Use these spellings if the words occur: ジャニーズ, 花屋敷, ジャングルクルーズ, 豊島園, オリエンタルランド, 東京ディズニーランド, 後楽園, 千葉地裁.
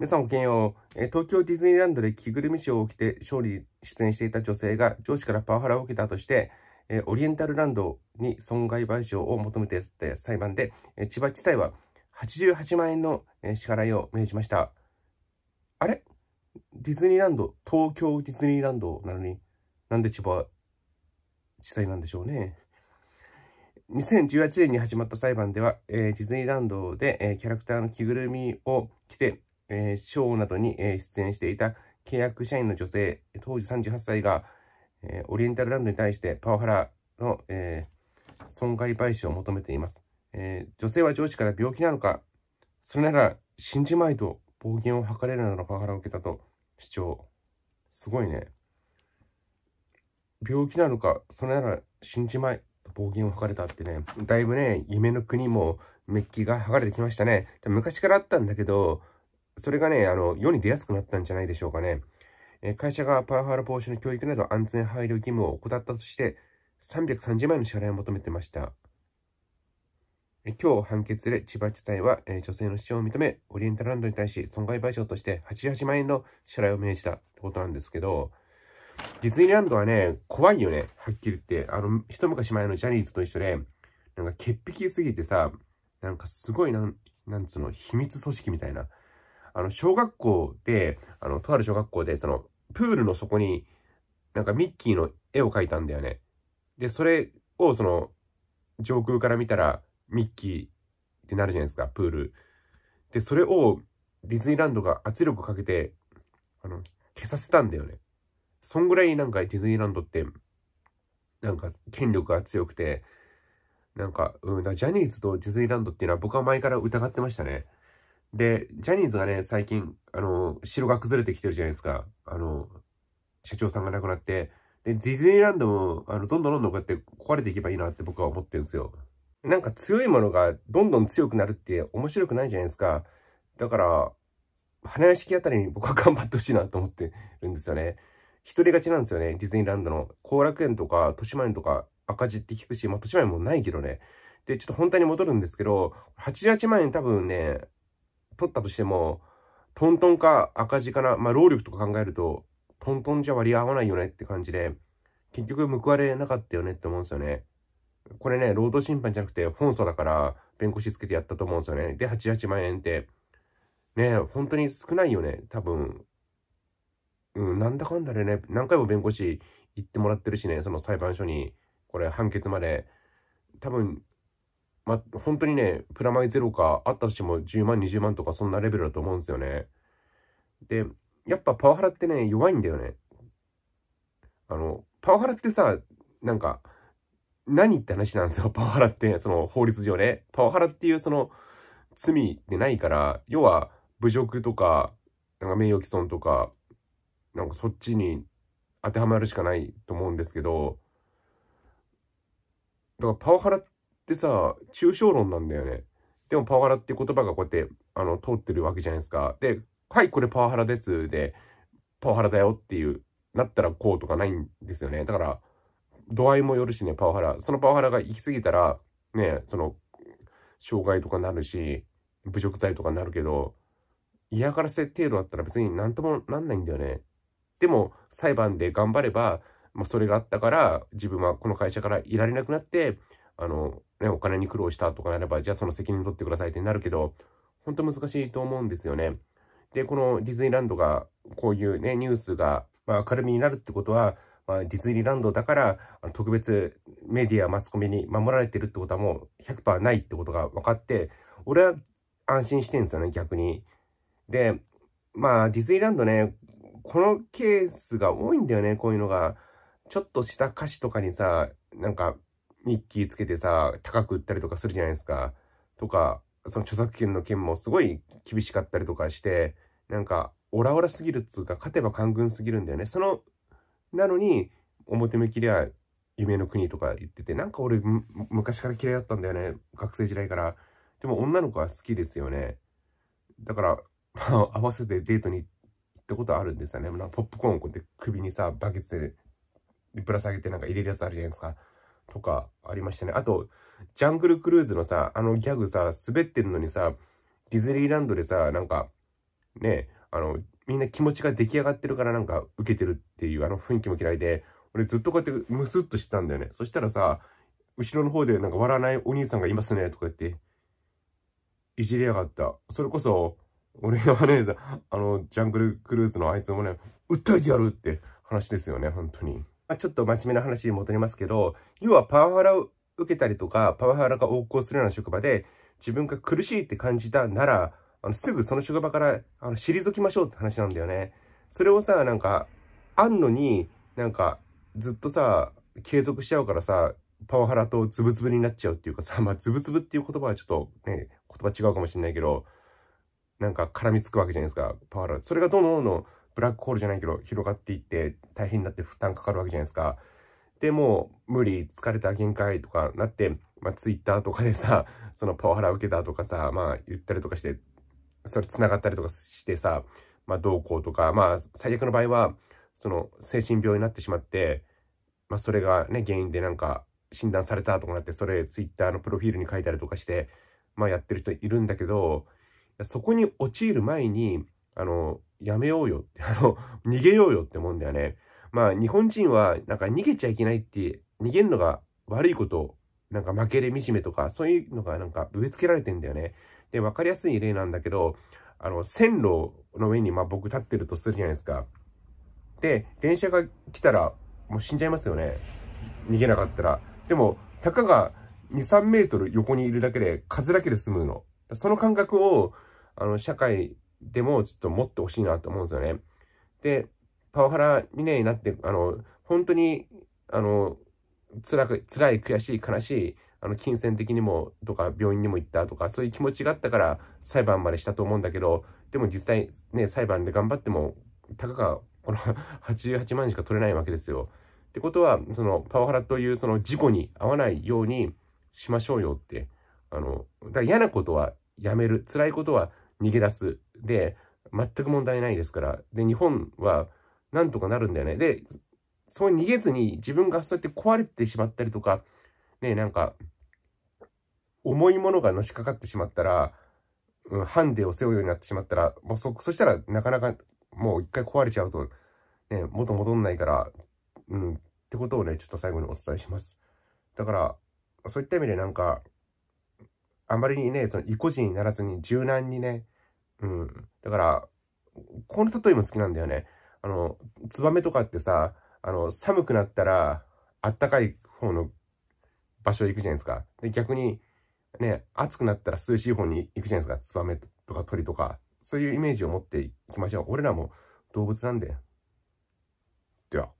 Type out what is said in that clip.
皆さんごきげんよう。東京ディズニーランドで着ぐるみショーを着て勝利出演していた女性が上司からパワハラを受けたとして、オリエンタルランドに損害賠償を求めていた裁判で、千葉地裁は88万円の支払いを命じました。あれディズニーランド、東京ディズニーランドなのになんで千葉地裁なんでしょうね。2018年に始まった裁判では、ディズニーランドで、キャラクターの着ぐるみを着て、ショーなどに、出演していた契約社員の女性、当時38歳が、オリエンタルランドに対してパワハラの、損害賠償を求めています。女性は上司から病気なのか、それなら死んじまいと暴言を吐かれるなどのパワハラを受けたと主張。すごいね。病気なのか、それなら死んじまいと暴言を吐かれたってね、だいぶね、夢の国もメッキが剥がれてきましたね。昔からあったんだけど、それがね、世に出やすくなったんじゃないでしょうかね。会社がパワハラ防止の教育など安全配慮義務を怠ったとして、330万円の支払いを求めてました。今日判決で千葉地裁は、女性の主張を認め、オリエンタルランドに対し損害賠償として88万円の支払いを命じたってことなんですけど、ディズニーランドはね、怖いよね、はっきり言って。一昔前のジャニーズと一緒で、なんか潔癖すぎてさ、なんかすごいなんつうの、秘密組織みたいな。小学校で、とある小学校で、プールの底に、なんかミッキーの絵を描いたんだよね。で、それを、上空から見たら、ミッキーってなるじゃないですか、プール。で、それを、ディズニーランドが圧力かけて、消させたんだよね。そんぐらいなんかディズニーランドって、なんか権力が強くて、なんか、だジャニーズとディズニーランドっていうのは僕は前から疑ってましたね。で、ジャニーズがね、最近、城が崩れてきてるじゃないですか。社長さんが亡くなって。で、ディズニーランドも、どんどんこうやって壊れていけばいいなって僕は思ってるんですよ。なんか強いものがどんどん強くなるって面白くないじゃないですか。だから、花屋敷あたりに僕は頑張ってほしいなと思ってるんですよね。一人勝ちなんですよね、ディズニーランドの。後楽園とか、豊島園とか赤字って聞くし、まあ、豊島園もないけどね。で、ちょっと本題に戻るんですけど、88万円多分ね、取ったとしても、トントンか赤字かな、まあ、労力とか考えると、トントンじゃ割り合わないよねって感じで、結局報われなかったよねって思うんですよね。これね、労働審判じゃなくて、本訴だから、弁護士つけてやったと思うんですよね。で、88万円って、ね、本当に少ないよね、多分。なんだかんだでね、何回も弁護士行ってもらってるしね、その裁判所に、これ判決まで、多分、ま、本当にね、プラマイゼロか、あったとしても10万、20万とかそんなレベルだと思うんですよね。で、やっぱパワハラってね、弱いんだよね。パワハラってさ、なんか、何って話なんですよ、パワハラって、法律上ね。パワハラっていう罪でないから、要は、侮辱とか、なんか名誉毀損とか、なんかそっちに当てはまるしかないと思うんですけど、だからパワハラってさ、抽象論なんだよね。でもパワハラって言葉がこうやって通ってるわけじゃないですか。で、はい、これパワハラですで、パワハラだよっていう、なったらこうとかないんですよね。だから、度合いもよるしね、パワハラ。そのパワハラが行き過ぎたら、ね、障害とかなるし、侮辱罪とかになるけど、嫌がらせ程度だったら別になんともなんないんだよね。でも裁判で頑張れば、まあ、それがあったから自分はこの会社からいられなくなってお金に苦労したとかなれば、じゃあその責任取ってくださいってなるけど、本当難しいと思うんですよね。で、このディズニーランドがこういうねニュースが、まあ、明るみになるってことは、まあ、ディズニーランドだから特別メディアマスコミに守られてるってことはもう 100% ないってことが分かって、俺は安心してるんですよね、逆に。で、まあディズニーランドね、このケースが多いんだよね、こういうのが。ちょっとした歌詞とかにさ、なんか、ミッキーつけてさ、高く売ったりとかするじゃないですか。とか、著作権の件もすごい厳しかったりとかして、なんか、オラオラすぎるっつうか、勝てば官軍すぎるんだよね。なのに、表向きでは夢の国とか言ってて、なんか俺、昔から嫌いだったんだよね、学生時代から。でも女の子は好きですよね。だから、合わせてデートにってことはあるんですよね。ポップコーンをこうやって首にさ、バケツでぶら下げてなんか入れるやつあるじゃないですか。とかありましたね。あと、ジャングルクルーズのさ、ギャグさ、滑ってるのにさ、ディズニーランドでさ、なんか、ね、みんな気持ちが出来上がってるからなんか受けてるっていう雰囲気も嫌いで、俺ずっとこうやってムスッとしてたんだよね。そしたらさ、後ろの方でなんか笑わないお兄さんがいますねとか言って、いじりやがった。それこそ、俺がね、ジャングルクルーズのあいつもね、訴えてやるって話ですよね、本当に。まあ、ちょっと真面目な話に戻りますけど、要はパワハラを受けたりとか、パワハラが横行するような職場で、自分が苦しいって感じたなら、すぐその職場から退きましょうって話なんだよね。それをさ、なんか、あんのに、なんか、ずっとさ、継続しちゃうからさ、パワハラとズブズブになっちゃうっていうかさ、まあ、ズブズブっていう言葉はちょっとね、言葉違うかもしれないけど、なんか絡みつくわけじゃないですか、パワハラ。それがどんどんどんブラックホールじゃないけど、広がっていって、大変になって負担かかるわけじゃないですか。で、もう、無理、疲れた限界とかなって、まあ、ツイッターとかでさ、そのパワハラ受けたとかさ、まあ、言ったりとかして、それ繋がったりとかしてさ、まあ、どうこうとか、まあ、最悪の場合は、その、精神病になってしまって、まあ、それがね、原因でなんか、診断されたとかなって、それツイッターのプロフィールに書いたりとかして、まあ、やってる人いるんだけど、そこに陥る前にやめようよって逃げようよってもんだよね。まあ日本人はなんか逃げちゃいけないって、逃げるのが悪いこと、なんか負けで惨めとかそういうのがなんか植え付けられてんだよね。で分かりやすい例なんだけど、線路の上にまあ僕立ってるとするじゃないですか。で電車が来たらもう死んじゃいますよね、逃げなかったら。でも、たかが2、3メートル横にいるだけで、風だけで済むの。その感覚を、社会でもちょっと持ってほしいなと思うんですよね。で、パワハラにね、なって、本当に、辛い、悔しい、悲しい、金銭的にも、とか、病院にも行ったとか、そういう気持ちがあったから、裁判までしたと思うんだけど、でも実際、ね、裁判で頑張っても、たかが、この88万円しか取れないわけですよ。ってことは、そのパワハラというその事故に遭わないようにしましょうよって。だから嫌なことはやめる。辛いことは逃げ出す。で、全く問題ないですから。で、日本はなんとかなるんだよね。で、そう逃げずに自分がそうやって壊れてしまったりとか、ね、なんか、重いものがのしかかってしまったら、ハンデを背負うようになってしまったら、もうそしたらなかなかもう一回壊れちゃうと、ね、元戻んないから、ってことをね、ちょっと最後にお伝えします。だから、そういった意味でなんか、あまりにね、その意固地にならずに柔軟にね、だから、この例えも好きなんだよね。ツバメとかってさ、寒くなったら、あったかい方の場所行くじゃないですか。で、逆に、ね、暑くなったら涼しい方に行くじゃないですか。ツバメとか鳥とか、そういうイメージを持っていきましょう。俺らも動物なんで。では。